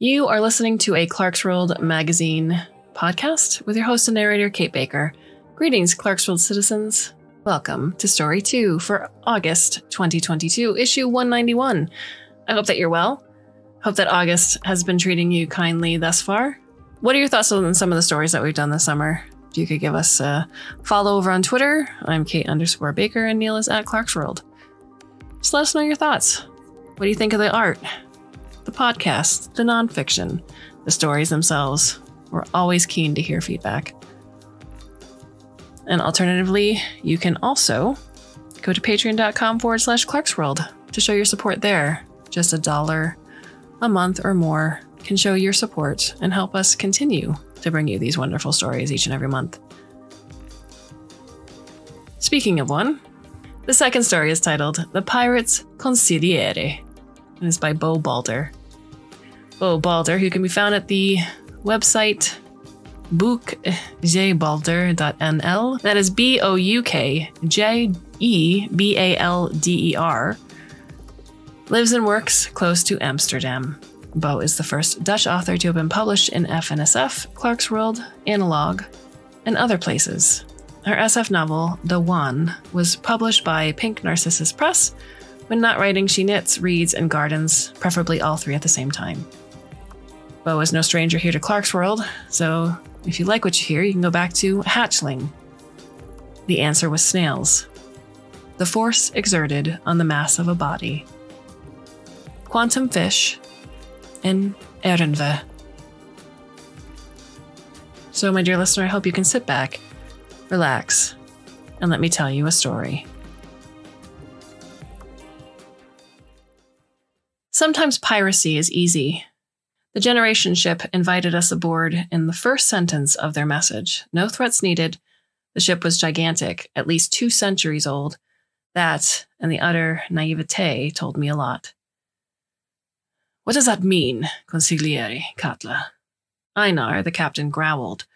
You are listening to a Clarkesworld Magazine podcast with your host and narrator, Kate Baker. Greetings, Clarkesworld citizens. Welcome to Story 2 for August 2022, issue 191. I hope that you're well. Hope that August has been treating you kindly thus far. What are your thoughts on some of the stories that we've done this summer? If you could give us a follow over on Twitter, I'm Kate_Baker and Neil is at Clarkesworld. Just let us know your thoughts. What do you think of the art, the podcast, the nonfiction, the stories themselves? We're always keen to hear feedback. And alternatively, you can also go to patreon.com/Clarkesworld to show your support there. Just $1 a month or more can show your support and help us continue to bring you these wonderful stories each and every month. Speaking of one, the second story is titled The Pirate's Consigliere and is by Bo Balder. Bo Balder, who can be found at the website boukjebalder.nl. That is BOUKJEBALDER. Lives and works close to Amsterdam. Bo is the first Dutch author to have been published in FNSF, Clarkesworld, Analog, and other places. Her SF novel, The Wan, was published by Pink Narcissus Press. When not writing, she knits, reads, and gardens, preferably all three at the same time. Bo is no stranger here to Clarkesworld, so if you like what you hear, you can go back to Hatchling. The answer was snails. The force exerted on the mass of a body. Quantum fish and Erenve. So, my dear listener, I hope you can sit back, relax, and let me tell you a story. Sometimes piracy is easy. The Generation ship invited us aboard in the first sentence of their message. No threats needed. The ship was gigantic, at least 2 centuries old. That and the utter naivete told me a lot. What does that mean, Consigliere, Katla? Einar, the captain, growled.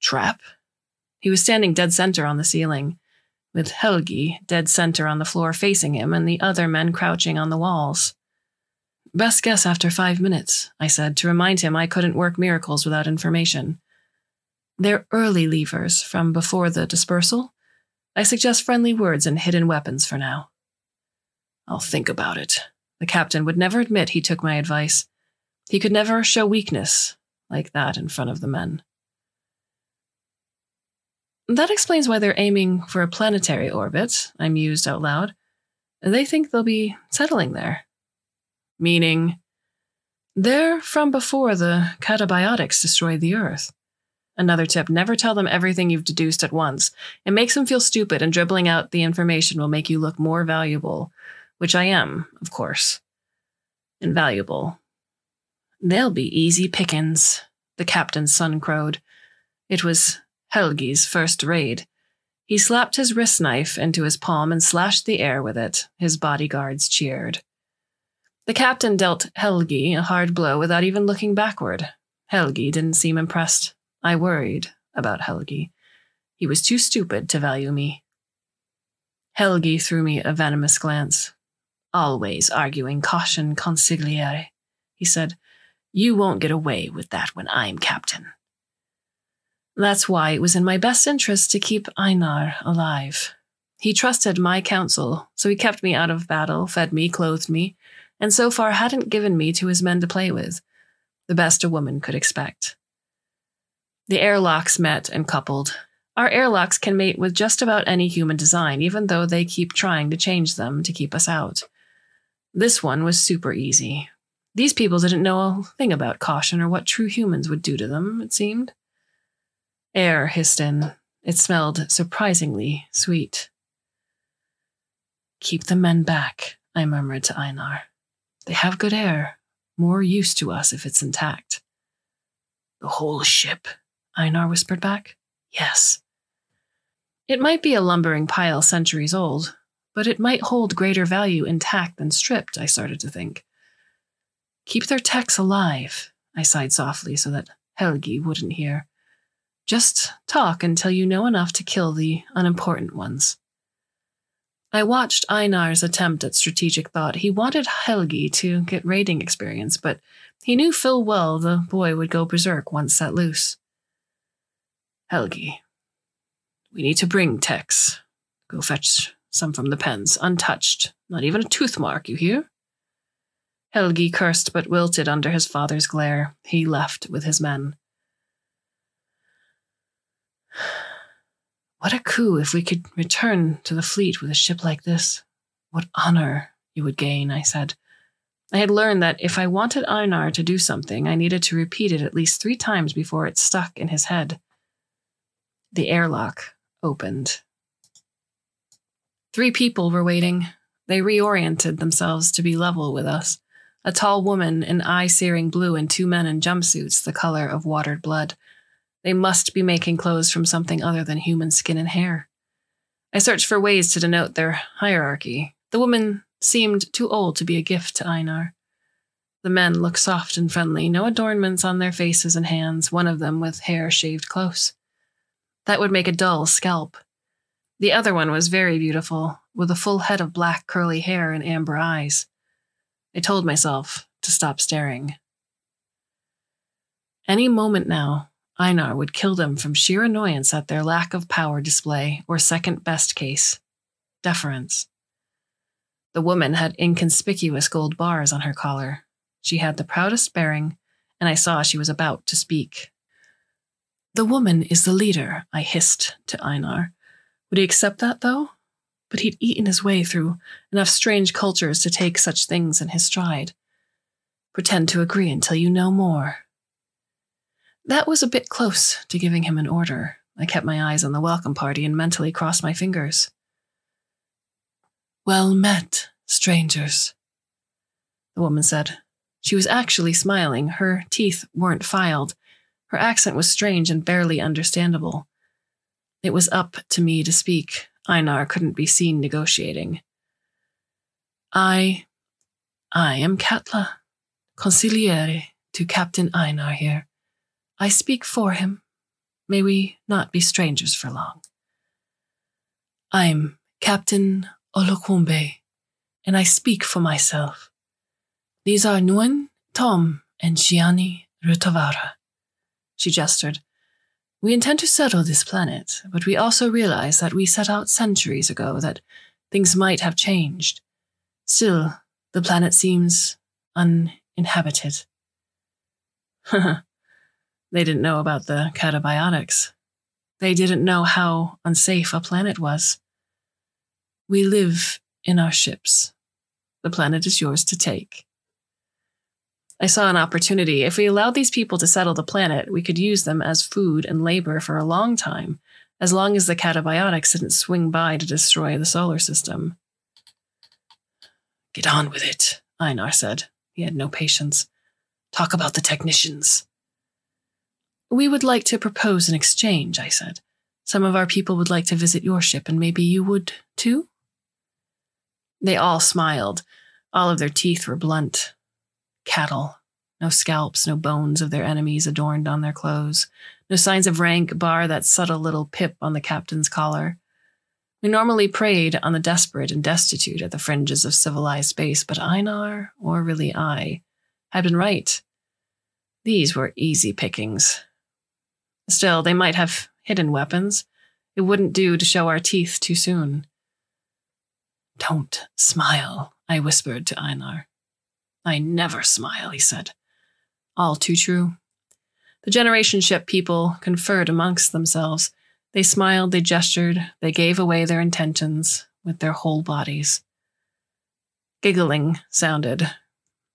Trap? He was standing dead center on the ceiling, with Helgi dead center on the floor facing him and the other men crouching on the walls. Best guess after 5 minutes, I said, to remind him I couldn't work miracles without information. They're early leavers from before the dispersal. I suggest friendly words and hidden weapons for now. I'll think about it. The captain would never admit he took my advice. He could never show weakness like that in front of the men. That explains why they're aiming for a planetary orbit, I mused out loud. They think they'll be settling there. Meaning, they're from before the catabiotics destroyed the Earth. Another tip, never tell them everything you've deduced at once. It makes them feel stupid, and dribbling out the information will make you look more valuable, which I am, of course. Invaluable. They'll be easy pickings, the captain's son crowed. It was Helgi's first raid. He slapped his wrist knife into his palm and slashed the air with it. His bodyguards cheered. The captain dealt Helgi a hard blow without even looking backward. Helgi didn't seem impressed. I worried about Helgi. He was too stupid to value me. Helgi threw me a venomous glance. Always arguing caution, Consigliere, he said. You won't get away with that when I'm captain. That's why it was in my best interest to keep Einar alive. He trusted my counsel, so he kept me out of battle, fed me, clothed me, and so far hadn't given me to his men to play with, the best a woman could expect. The airlocks met and coupled. Our airlocks can mate with just about any human design, even though they keep trying to change them to keep us out. This one was super easy. These people didn't know a thing about caution or what true humans would do to them, it seemed. Air hissed in. It smelled surprisingly sweet. Keep the men back, I murmured to Einar. They have good air, more use to us if it's intact. The whole ship, Einar whispered back. Yes. It might be a lumbering pile centuries old, but it might hold greater value intact than stripped, I started to think. Keep their techs alive, I sighed softly so that Helgi wouldn't hear. Just talk until you know enough to kill the unimportant ones. I watched Einar's attempt at strategic thought. He wanted Helgi to get raiding experience, but he knew full well the boy would go berserk once set loose. Helgi, we need to bring Tex. Go fetch some from the pens, untouched, not even a tooth mark, you hear? Helgi cursed but wilted under his father's glare. He left with his men. What a coup if we could return to the fleet with a ship like this. What honor you would gain, I said. I had learned that if I wanted Einar to do something, I needed to repeat it at least 3 times before it stuck in his head. The airlock opened. 3 people were waiting. They reoriented themselves to be level with us. A tall woman in eye-searing blue and 2 men in jumpsuits the color of watered blood. They must be making clothes from something other than human skin and hair. I searched for ways to denote their hierarchy. The woman seemed too old to be a gift to Einar. The men looked soft and friendly, no adornments on their faces and hands, one of them with hair shaved close. That would make a dull scalp. The other one was very beautiful, with a full head of black curly hair and amber eyes. I told myself to stop staring. Any moment now, Einar would kill them from sheer annoyance at their lack of power display, or second best case, deference. The woman had inconspicuous gold bars on her collar. She had the proudest bearing, and I saw she was about to speak. The woman is the leader, I hissed to Einar. Would he accept that, though? But he'd eaten his way through enough strange cultures to take such things in his stride. Pretend to agree until you know more. That was a bit close to giving him an order. I kept my eyes on the welcome party and mentally crossed my fingers. Well met, strangers, the woman said. She was actually smiling. Her teeth weren't filed. Her accent was strange and barely understandable. It was up to me to speak. Einar couldn't be seen negotiating. I am Katla, consigliere to Captain Einar here. I speak for him. May we not be strangers for long. I'm Captain Olokumbe, and I speak for myself. These are Nguyen, Tom, and Gianni Rutavara. She gestured. We intend to settle this planet, but we also realize that we set out centuries ago, that things might have changed. Still, the planet seems uninhabited. They didn't know about the catabiotics. They didn't know how unsafe a planet was. We live in our ships. The planet is yours to take. I saw an opportunity. If we allowed these people to settle the planet, we could use them as food and labor for a long time, as long as the catabiotics didn't swing by to destroy the solar system. Get on with it, Einar said. He had no patience. Talk about the technicians. We would like to propose an exchange, I said. Some of our people would like to visit your ship, and maybe you would, too? They all smiled. All of their teeth were blunt. Cattle. No scalps, no bones of their enemies adorned on their clothes. No signs of rank bar that subtle little pip on the captain's collar. We normally preyed on the desperate and destitute at the fringes of civilized space, but Einar, or really I, had been right. These were easy pickings. Still, they might have hidden weapons. It wouldn't do to show our teeth too soon. Don't smile, I whispered to Einar. I never smile, he said. All too true. The generation ship people conferred amongst themselves. They smiled, they gestured, they gave away their intentions with their whole bodies. Giggling sounded.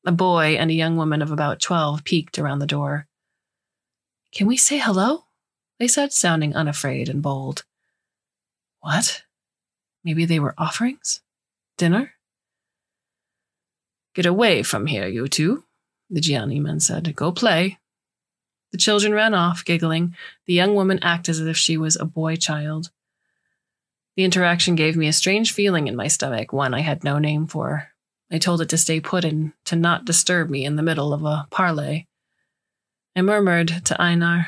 A boy and a young woman of about 12 peeked around the door. Can we say hello? They said, sounding unafraid and bold. What? Maybe they were offerings? Dinner? Get away from here, you two, the Gianni men said. Go play. The children ran off, giggling. The young woman acted as if she was a boy child. The interaction gave me a strange feeling in my stomach, one I had no name for. I told it to stay put and to not disturb me in the middle of a parley. I murmured to Einar,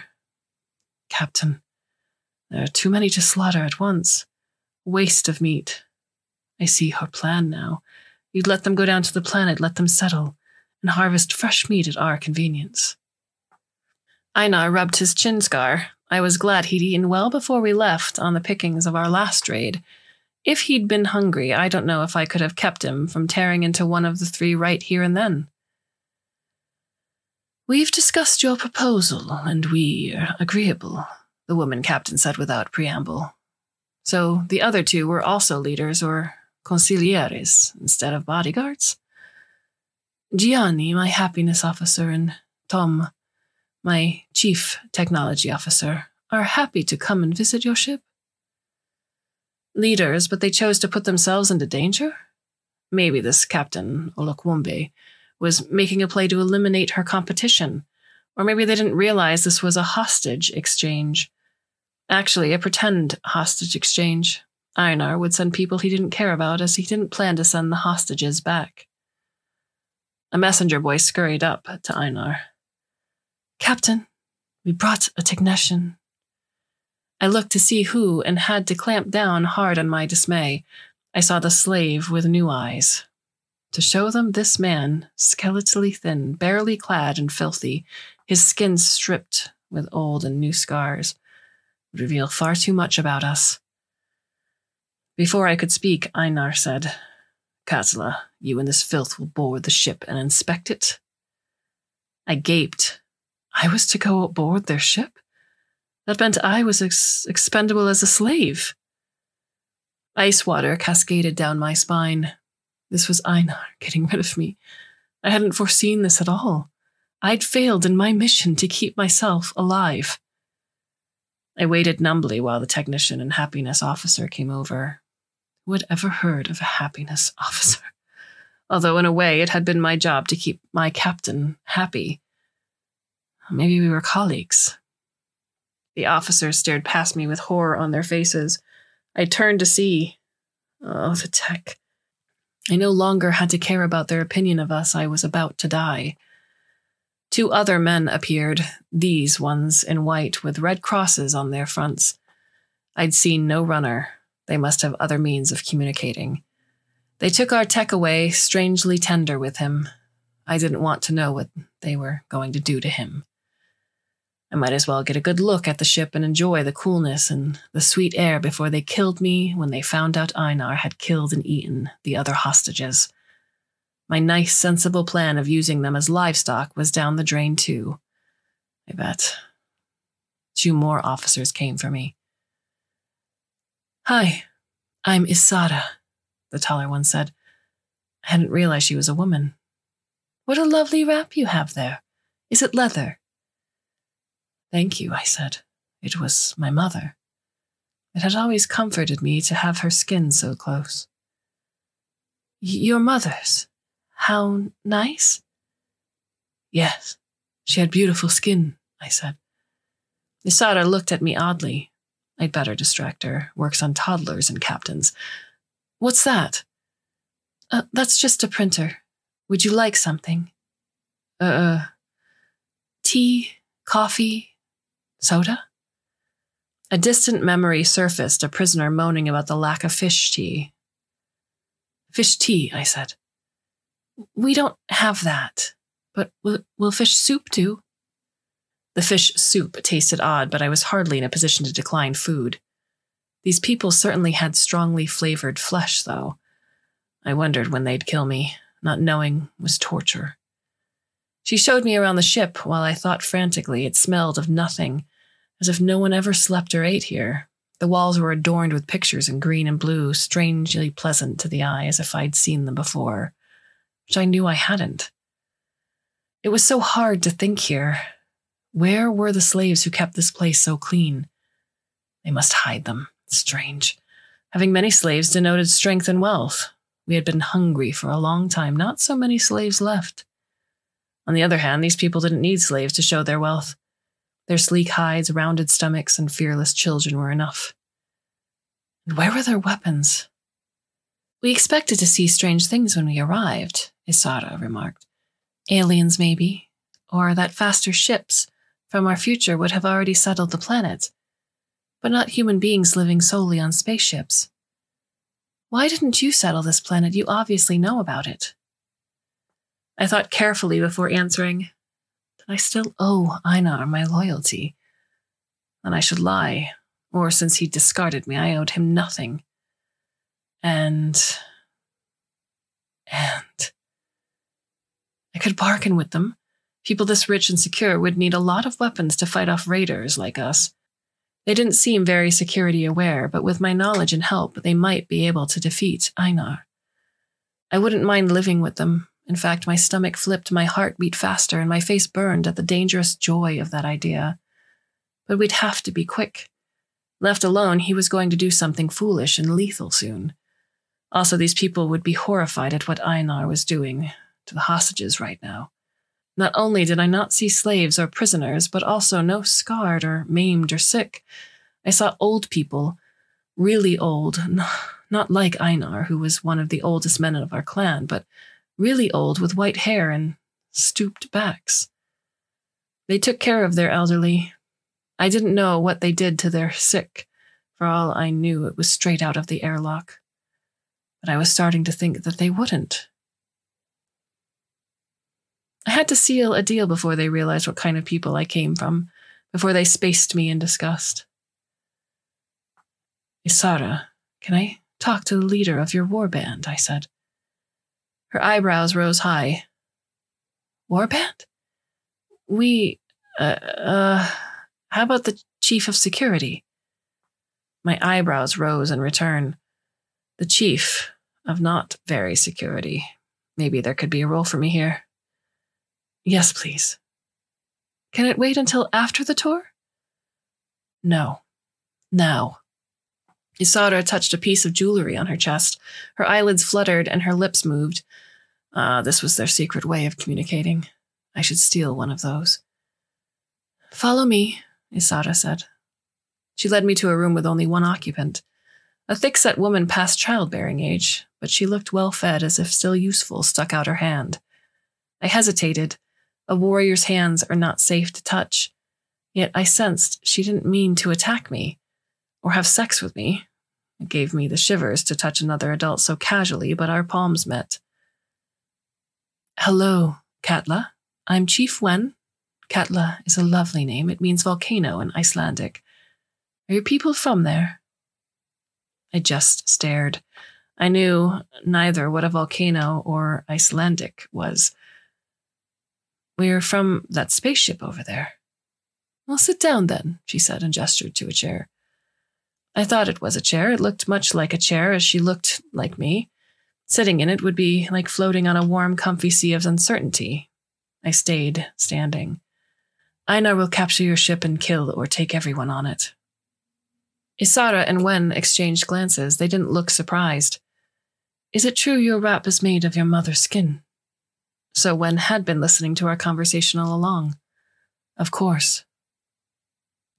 Captain, there are too many to slaughter at once. Waste of meat. I see her plan now. You'd let them go down to the planet, let them settle, and harvest fresh meat at our convenience. Einar rubbed his chin scar. I was glad he'd eaten well before we left on the pickings of our last raid. If he'd been hungry, I don't know if I could have kept him from tearing into one of the three right here and then. We've discussed your proposal, and we are agreeable, the woman captain said without preamble. So the other two were also leaders, or consiglieres, instead of bodyguards? Gianni, my happiness officer, and Tom, my chief technology officer, are happy to come and visit your ship. Leaders, but they chose to put themselves into danger? Maybe this Captain Olokumbe was making a play to eliminate her competition, or maybe they didn't realize this was a hostage exchange. Actually, a pretend hostage exchange. Einar would send people he didn't care about, as he didn't plan to send the hostages back. A messenger boy scurried up to Einar. Captain, we brought a technician. I looked to see who and had to clamp down hard on my dismay. I saw the slave with new eyes. To show them this man, skeletally thin, barely clad and filthy, his skin stripped with old and new scars, would reveal far too much about us. Before I could speak, Einar said, Katla, you and this filth will board the ship and inspect it. I gaped. I was to go aboard their ship? That meant I was expendable as a slave. Ice water cascaded down my spine. This was Einar getting rid of me. I hadn't foreseen this at all. I'd failed in my mission to keep myself alive. I waited numbly while the technician and happiness officer came over. Who had ever heard of a happiness officer? Although in a way it had been my job to keep my captain happy. Maybe we were colleagues. The officers stared past me with horror on their faces. I turned to see. Oh, the tech. I no longer had to care about their opinion of us. I was about to die. Two other men appeared, these ones in white with red crosses on their fronts. I'd seen no runner. They must have other means of communicating. They took our tech away, strangely tender with him. I didn't want to know what they were going to do to him. I might as well get a good look at the ship and enjoy the coolness and the sweet air before they killed me when they found out Einar had killed and eaten the other hostages. My nice, sensible plan of using them as livestock was down the drain too, I bet. Two more officers came for me. Hi, I'm Isada, the taller one said. I hadn't realized she was a woman. What a lovely wrap you have there. Is it leather? Thank you, I said. It was my mother. It had always comforted me to have her skin so close. Your mother's? How nice? Yes, she had beautiful skin, I said. Isara looked at me oddly. I'd better distract her. Works on toddlers and captains. What's that? That's just a printer. Would you like something? Tea? Coffee? Soda? A distant memory surfaced, a prisoner moaning about the lack of fish tea. Fish tea, I said. We don't have that, but will fish soup do? The fish soup tasted odd, but I was hardly in a position to decline food. These people certainly had strongly flavored flesh, though. I wondered when they'd kill me. Not knowing was torture. She showed me around the ship while I thought frantically. It smelled of nothing, as if no one ever slept or ate here. The walls were adorned with pictures in green and blue, strangely pleasant to the eye, as if I'd seen them before, which I knew I hadn't. It was so hard to think here. Where were the slaves who kept this place so clean? They must hide them. Strange. Having many slaves denoted strength and wealth. We had been hungry for a long time, not so many slaves left. On the other hand, these people didn't need slaves to show their wealth. Their sleek hides, rounded stomachs, and fearless children were enough. And where were their weapons? We expected to see strange things when we arrived, Isara remarked. Aliens, maybe, or that faster ships from our future would have already settled the planet, but not human beings living solely on spaceships. Why didn't you settle this planet? You obviously know about it. I thought carefully before answering that I still owe Einar my loyalty, and I should lie, or since he discarded me, I owed him nothing. And I could bargain with them. People this rich and secure would need a lot of weapons to fight off raiders like us. They didn't seem very security aware, but with my knowledge and help, they might be able to defeat Einar. I wouldn't mind living with them. In fact, my stomach flipped, my heart beat faster, and my face burned at the dangerous joy of that idea. But we'd have to be quick. Left alone, he was going to do something foolish and lethal soon. Also, these people would be horrified at what Einar was doing to the hostages right now. Not only did I not see slaves or prisoners, but also no scarred or maimed or sick. I saw old people, really old, not like Einar, who was one of the oldest men of our clan, but really old with white hair and stooped backs. They took care of their elderly. I didn't know what they did to their sick. For all I knew, it was straight out of the airlock. But I was starting to think that they wouldn't. I had to seal a deal before they realized what kind of people I came from, before they spaced me in disgust. Isara, can I talk to the leader of your warband? I said. Her eyebrows rose high. Warband? How about the chief of security? My eyebrows rose in return. The chief of not very security. Maybe there could be a role for me here. Yes, please. Can it wait until after the tour? No. Now. Isara touched a piece of jewelry on her chest. Her eyelids fluttered and her lips moved. This was their secret way of communicating. I should steal one of those. Follow me, Isara said. She led me to a room with only one occupant. A thick-set woman past childbearing age, but she looked well-fed as if still useful, stuck out her hand. I hesitated. A warrior's hands are not safe to touch. Yet I sensed she didn't mean to attack me or have sex with me. It gave me the shivers to touch another adult so casually, but our palms met. Hello, Katla. I'm Chief Wen. Katla is a lovely name. It means volcano in Icelandic. Are your people from there? I just stared. I knew neither what a volcano or Icelandic was. We're from that spaceship over there. Well, sit down then, she said and gestured to a chair. I thought it was a chair. It looked much like a chair as she looked like me. Sitting in it would be like floating on a warm, comfy sea of uncertainty. I stayed standing. Einar will capture your ship and kill or take everyone on it. Isara and Wen exchanged glances. They didn't look surprised. Is it true your wrap is made of your mother's skin? So Wen had been listening to our conversation all along. Of course.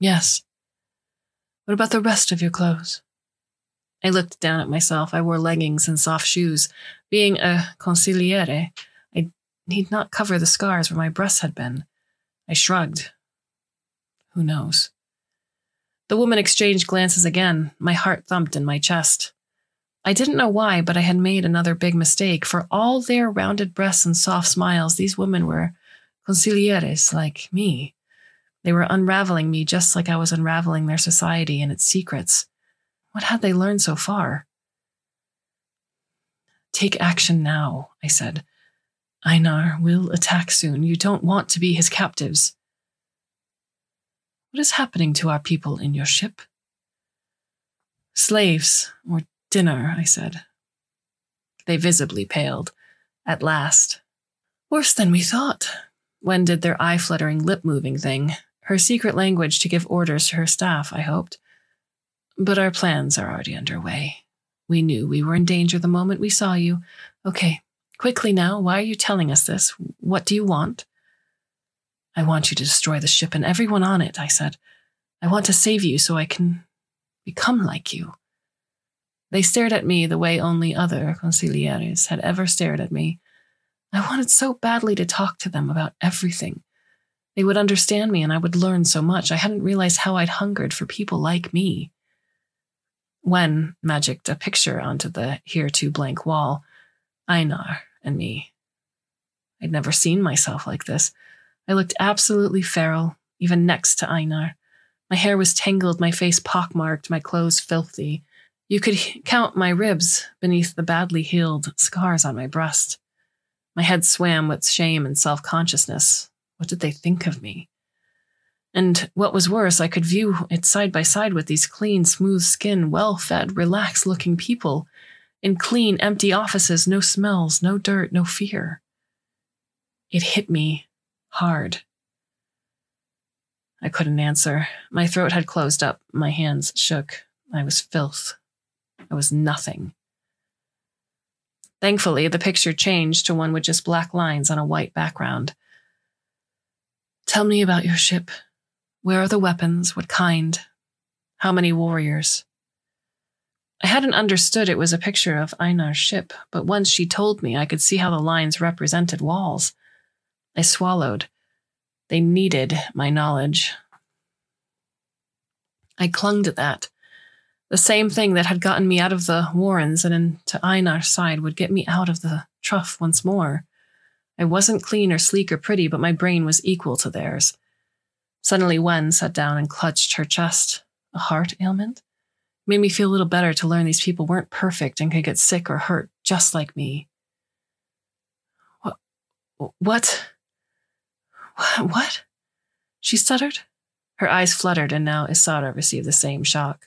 Yes. What about the rest of your clothes? I looked down at myself. I wore leggings and soft shoes. Being a consigliere, I need not cover the scars where my breasts had been. I shrugged. Who knows? The woman exchanged glances again. My heart thumped in my chest. I didn't know why, but I had made another big mistake. For all their rounded breasts and soft smiles, these women were consiglieres like me. They were unraveling me just like I was unraveling their society and its secrets. What had they learned so far? Take action now, I said. Einar will attack soon. You don't want to be his captives. What is happening to our people in your ship? Slaves, or dinner, I said. They visibly paled. At last. Worse than we thought. Wen did their eye-fluttering, lip-moving thing. Her secret language to give orders to her staff, I hoped. But our plans are already underway. We knew we were in danger the moment we saw you. Okay, quickly now, why are you telling us this? What do you want? I want you to destroy the ship and everyone on it, I said. I want to save you so I can become like you. They stared at me the way only other consiglieres had ever stared at me. I wanted so badly to talk to them about everything. They would understand me and I would learn so much. I hadn't realized how I'd hungered for people like me. Wen magicked a picture onto the here-to-blank wall, Einar and me. I'd never seen myself like this. I looked absolutely feral, even next to Einar. My hair was tangled, my face pockmarked, my clothes filthy. You could count my ribs beneath the badly healed scars on my breast. My head swam with shame and self-consciousness. What did they think of me? And what was worse, I could view it side by side with these clean, smooth-skinned, well-fed, relaxed-looking people in clean, empty offices, no smells, no dirt, no fear. It hit me hard. I couldn't answer. My throat had closed up. My hands shook. I was filth. I was nothing. Thankfully, the picture changed to one with just black lines on a white background. Tell me about your ship. Where are the weapons? What kind? How many warriors? I hadn't understood it was a picture of Einar's ship, but once she told me, I could see how the lines represented walls. I swallowed. They needed my knowledge. I clung to that. The same thing that had gotten me out of the Warrens and into Einar's side would get me out of the trough once more. I wasn't clean or sleek or pretty, but my brain was equal to theirs. Suddenly Wen sat down and clutched her chest. A heart ailment? It made me feel a little better to learn these people weren't perfect and could get sick or hurt just like me. What? She stuttered. Her eyes fluttered, and now Isara received the same shock.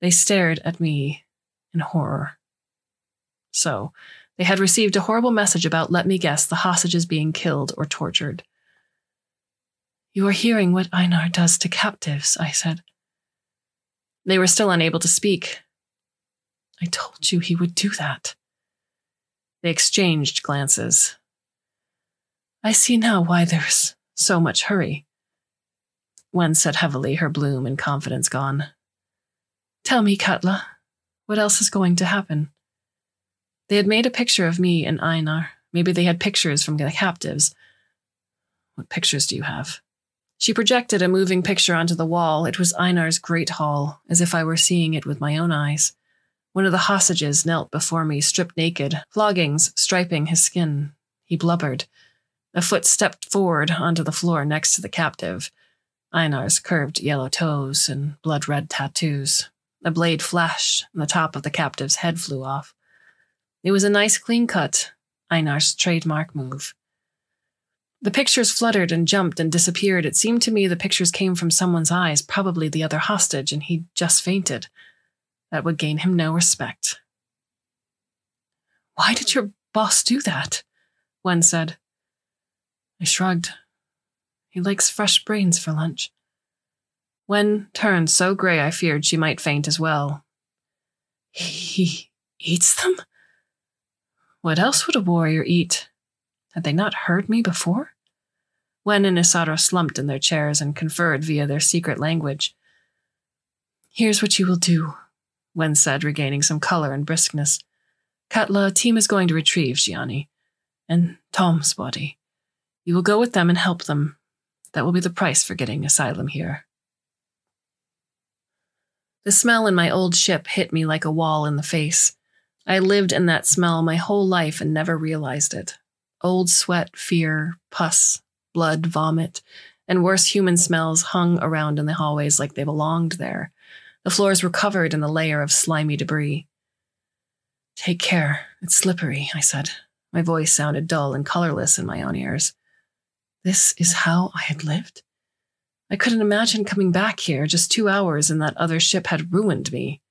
They stared at me in horror. So, they had received a horrible message about, let me guess, the hostages being killed or tortured. You are hearing what Einar does to captives, I said. They were still unable to speak. I told you he would do that. They exchanged glances. I see now why there's so much hurry. Wen said heavily, her bloom and confidence gone. Tell me, Katla, what else is going to happen? They had made a picture of me and Einar. Maybe they had pictures from the captives. What pictures do you have? She projected a moving picture onto the wall. It was Einar's great hall, as if I were seeing it with my own eyes. One of the hostages knelt before me, stripped naked, floggings striping his skin. He blubbered. A foot stepped forward onto the floor next to the captive. Einar's curved yellow toes and blood-red tattoos. A blade flashed, and the top of the captive's head flew off. It was a nice clean cut, Einar's trademark move. The pictures fluttered and jumped and disappeared. It seemed to me the pictures came from someone's eyes, probably the other hostage, and he'd just fainted. That would gain him no respect. Why did your boss do that? Wen said. I shrugged. He likes fresh brains for lunch. Wen turned so gray I feared she might faint as well. He eats them? What else would a warrior eat? Had they not heard me before? Wen and Isara slumped in their chairs and conferred via their secret language. Here's what you will do, Wen said, regaining some color and briskness. Katla, a team is going to retrieve Gianni and Tom's body. You will go with them and help them. That will be the price for getting asylum here. The smell in my old ship hit me like a wall in the face. I lived in that smell my whole life and never realized it. Old sweat, fear, pus, blood, vomit, and worse human smells hung around in the hallways like they belonged there. The floors were covered in a layer of slimy debris. Take care, it's slippery, I said. My voice sounded dull and colorless in my own ears. This is how I had lived? I couldn't imagine coming back here. Just 2 hours and that other ship had ruined me.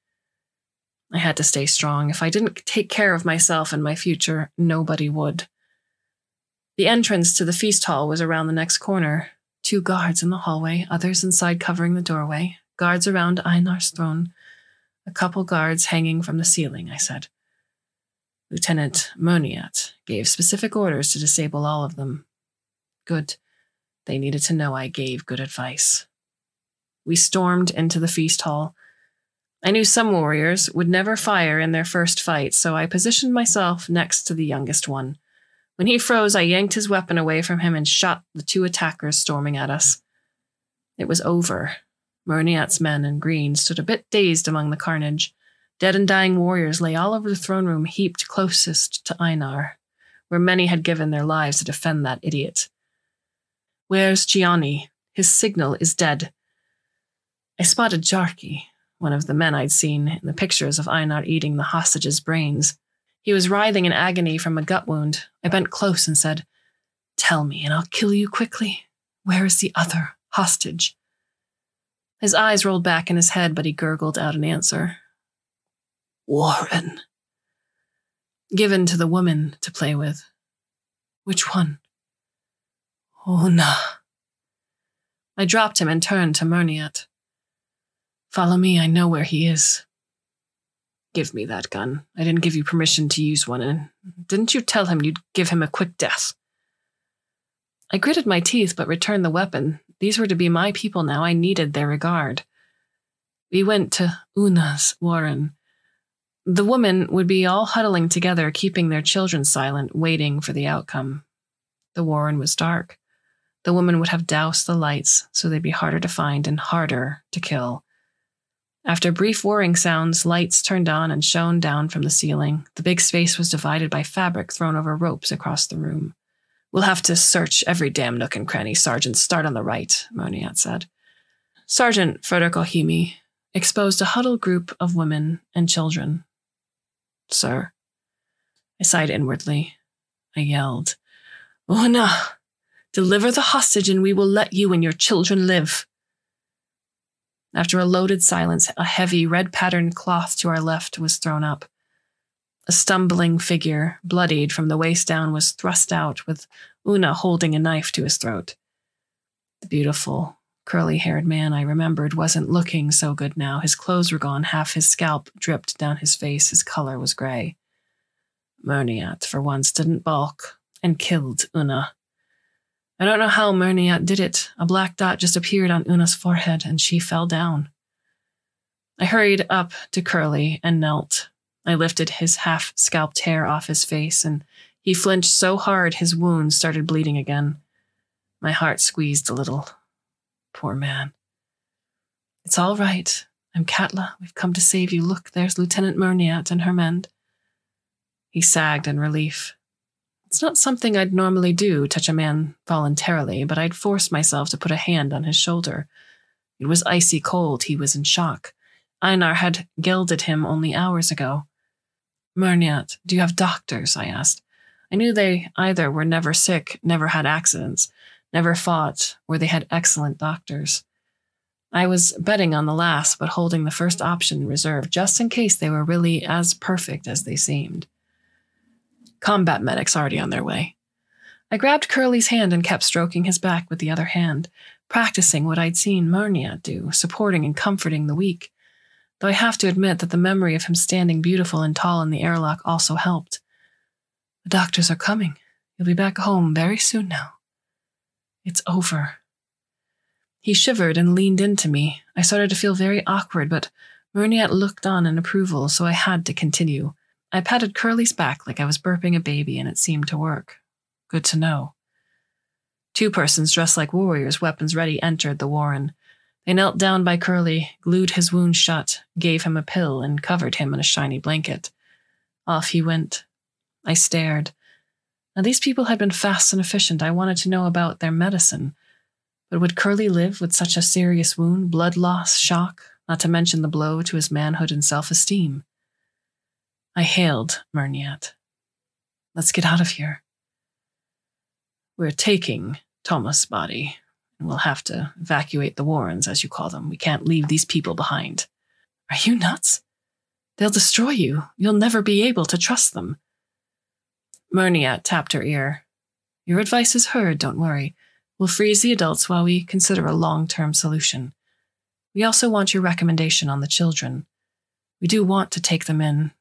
I had to stay strong. If I didn't take care of myself and my future, nobody would. The entrance to the feast hall was around the next corner. 2 guards in the hallway, others inside covering the doorway, guards around Einar's throne, a couple guards hanging from the ceiling, I said. Lieutenant Murniat gave specific orders to disable all of them. Good. They needed to know I gave good advice. We stormed into the feast hall. I knew some warriors would never fire in their first fight, so I positioned myself next to the youngest one. When he froze, I yanked his weapon away from him and shot the 2 attackers storming at us. It was over. Murniat's men in green stood a bit dazed among the carnage. Dead and dying warriors lay all over the throne room, heaped closest to Einar, where many had given their lives to defend that idiot. Where's Gianni? His signal is dead. I spotted Jarki, one of the men I'd seen in the pictures of Einar eating the hostage's brains. He was writhing in agony from a gut wound. I bent close and said, "Tell me, and I'll kill you quickly. Where is the other hostage?" His eyes rolled back in his head, but he gurgled out an answer. "Warren." "Given to the woman to play with." "Which one?" "Una." I dropped him and turned to Murniat. "Follow me, I know where he is." "Give me that gun. I didn't give you permission to use one, and didn't you tell him you'd give him a quick death?" I gritted my teeth, but returned the weapon. These were to be my people now. I needed their regard. We went to Una's warren. The women would be all huddling together, keeping their children silent, waiting for the outcome. The warren was dark. The women would have doused the lights, so they'd be harder to find and harder to kill. After brief whirring sounds, lights turned on and shone down from the ceiling. The big space was divided by fabric thrown over ropes across the room. "We'll have to search every damn nook and cranny, Sergeant. Start on the right," Murniat said. Sergeant Frederick Ohimi exposed a huddled group of women and children. "Sir?" I sighed inwardly. I yelled, "Una, deliver the hostage and we will let you and your children live." After a loaded silence, a heavy red-patterned cloth to our left was thrown up. A stumbling figure, bloodied from the waist down, was thrust out, with Una holding a knife to his throat. The beautiful, curly-haired man I remembered wasn't looking so good now. His clothes were gone, half his scalp dripped down his face, his color was gray. Murniat, for once, didn't balk, and killed Una. I don't know how Murniat did it. A black dot just appeared on Una's forehead, and she fell down. I hurried up to Curly and knelt. I lifted his half-scalped hair off his face, and he flinched so hard his wound started bleeding again. My heart squeezed a little. Poor man. "It's all right. I'm Katla. We've come to save you. Look, there's Lieutenant Murniat and her men." He sagged in relief. It's not something I'd normally do, touch a man voluntarily, but I'd forced myself to put a hand on his shoulder. It was icy cold. He was in shock. Einar had gelded him only hours ago. "Murniat, do you have doctors?" I asked. I knew they either were never sick, never had accidents, never fought, or they had excellent doctors. I was betting on the last, but holding the first option in reserve, just in case they were really as perfect as they seemed. "Combat medics already on their way." I grabbed Curly's hand and kept stroking his back with the other hand, practicing what I'd seen Murniat do, supporting and comforting the weak. Though I have to admit that the memory of him standing beautiful and tall in the airlock also helped. "The doctors are coming. You'll be back home very soon now." "It's over." He shivered and leaned into me. I started to feel very awkward, but Murniat looked on in approval, so I had to continue. I patted Curly's back like I was burping a baby, and it seemed to work. "Good to know." Two persons dressed like warriors, weapons ready, entered the warren. They knelt down by Curly, glued his wound shut, gave him a pill, and covered him in a shiny blanket. Off he went. I stared. Now, these people had been fast and efficient. I wanted to know about their medicine. But would Curly live with such a serious wound, blood loss, shock, not to mention the blow to his manhood and self-esteem? I hailed Murniat. "Let's get out of here." "We're taking Thomas' body, and we'll have to evacuate the warrens, as you call them. We can't leave these people behind." "Are you nuts? They'll destroy you. You'll never be able to trust them." Murniat tapped her ear. "Your advice is heard, don't worry. We'll freeze the adults while we consider a long-term solution. We also want your recommendation on the children. We do want to take them in.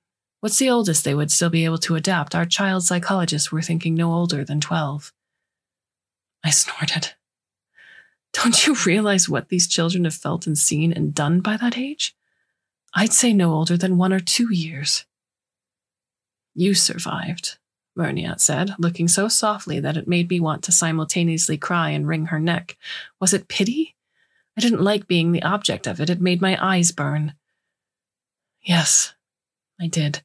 What's the oldest they would still be able to adapt? Our child psychologists were thinking no older than 12. I snorted. "Don't you realize what these children have felt and seen and done by that age? I'd say no older than 1 or 2 years. "You survived," Murniat said, looking so softly that it made me want to simultaneously cry and wring her neck. Was it pity? I didn't like being the object of it. It made my eyes burn. Yes, I did.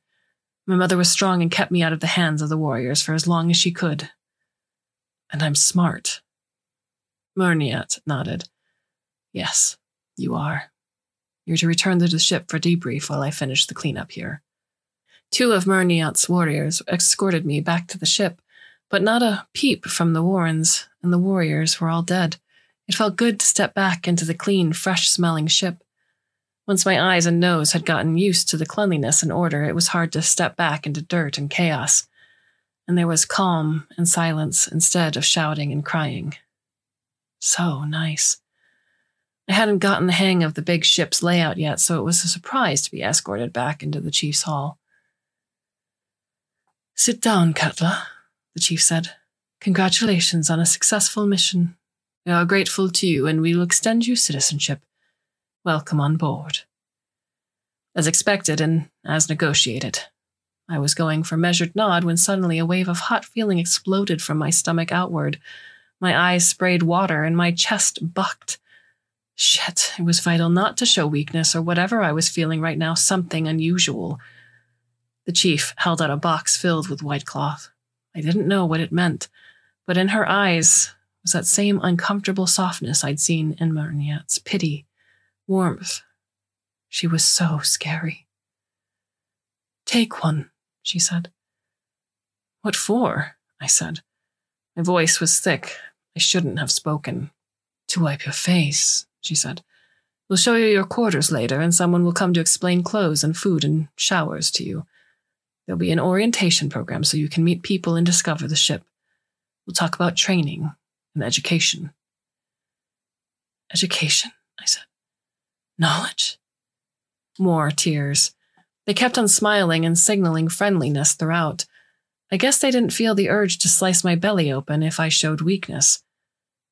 My mother was strong and kept me out of the hands of the warriors for as long as she could. And I'm smart. Murniat nodded. Yes, you are. You're to return to the ship for debrief while I finish the cleanup here. Two of Murniat's warriors escorted me back to the ship, but not a peep from the warrens, and the warriors were all dead. It felt good to step back into the clean, fresh-smelling ship. Once my eyes and nose had gotten used to the cleanliness and order, it was hard to step back into dirt and chaos, and there was calm and silence instead of shouting and crying. So nice. I hadn't gotten the hang of the big ship's layout yet, so it was a surprise to be escorted back into the chief's hall. "Sit down, Katla," the chief said. "Congratulations on a successful mission. We are grateful to you, and we will extend you citizenship. Welcome on board." As expected and as negotiated, I was going for a measured nod when suddenly a wave of hot feeling exploded from my stomach outward. My eyes sprayed water and my chest bucked. Shit, it was vital not to show weakness or whatever I was feeling right now, something unusual. The chief held out a box filled with white cloth. I didn't know what it meant, but in her eyes was that same uncomfortable softness I'd seen in Murniat's pity. Warmth. She was so scary. "Take one," she said. "What for?" I said. My voice was thick. I shouldn't have spoken. "To wipe your face," she said. "We'll show you your quarters later, and someone will come to explain clothes and food and showers to you. There'll be an orientation program so you can meet people and discover the ship. We'll talk about training and education." "Education?" I said. "Knowledge?" More tears. They kept on smiling and signaling friendliness throughout. I guess they didn't feel the urge to slice my belly open if I showed weakness.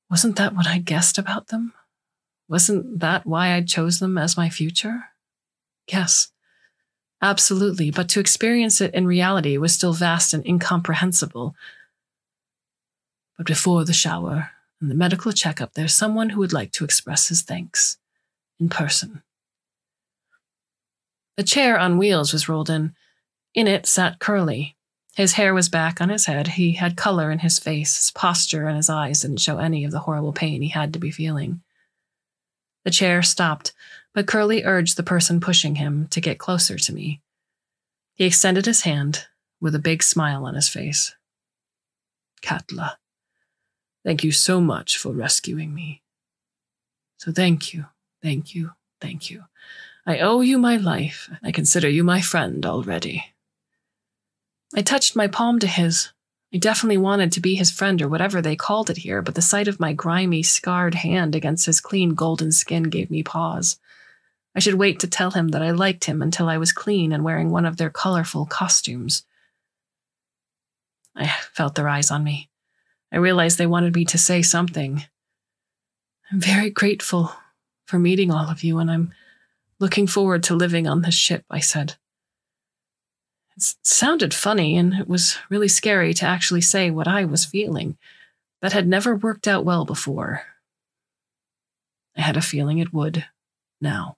Wasn't that what I guessed about them? Wasn't that why I chose them as my future? Yes, absolutely, but to experience it in reality was still vast and incomprehensible. But before the shower and the medical checkup, there's someone who would like to express his thanks. In person. A chair on wheels was rolled in. In it sat Curly. His hair was back on his head. He had color in his face. His posture and his eyes didn't show any of the horrible pain he had to be feeling. The chair stopped, but Curly urged the person pushing him to get closer to me. He extended his hand with a big smile on his face. "Katla, thank you so much for rescuing me. So thank you. Thank you, thank you. I owe you my life, and I consider you my friend already." I touched my palm to his. I definitely wanted to be his friend or whatever they called it here, but the sight of my grimy, scarred hand against his clean golden skin gave me pause. I should wait to tell him that I liked him until I was clean and wearing one of their colorful costumes. I felt their eyes on me. I realized they wanted me to say something. "I'm very grateful for meeting all of you, and I'm looking forward to living on this ship," I said. It sounded funny, and it was really scary to actually say what I was feeling. That had never worked out well before. I had a feeling it would now.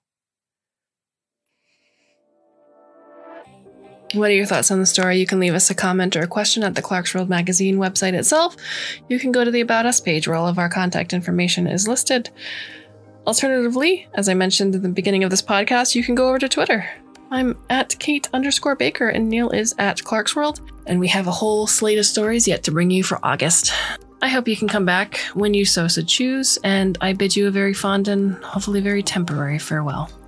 What are your thoughts on the story? You can leave us a comment or a question at the Clarkesworld Magazine website itself. You can go to the About Us page where all of our contact information is listed. Alternatively, as I mentioned at the beginning of this podcast, you can go over to Twitter. I'm at Kate_Baker and Neil is at Clarkesworld. And we have a whole slate of stories yet to bring you for August. I hope you can come back when you so should choose. And I bid you a very fond and hopefully very temporary farewell.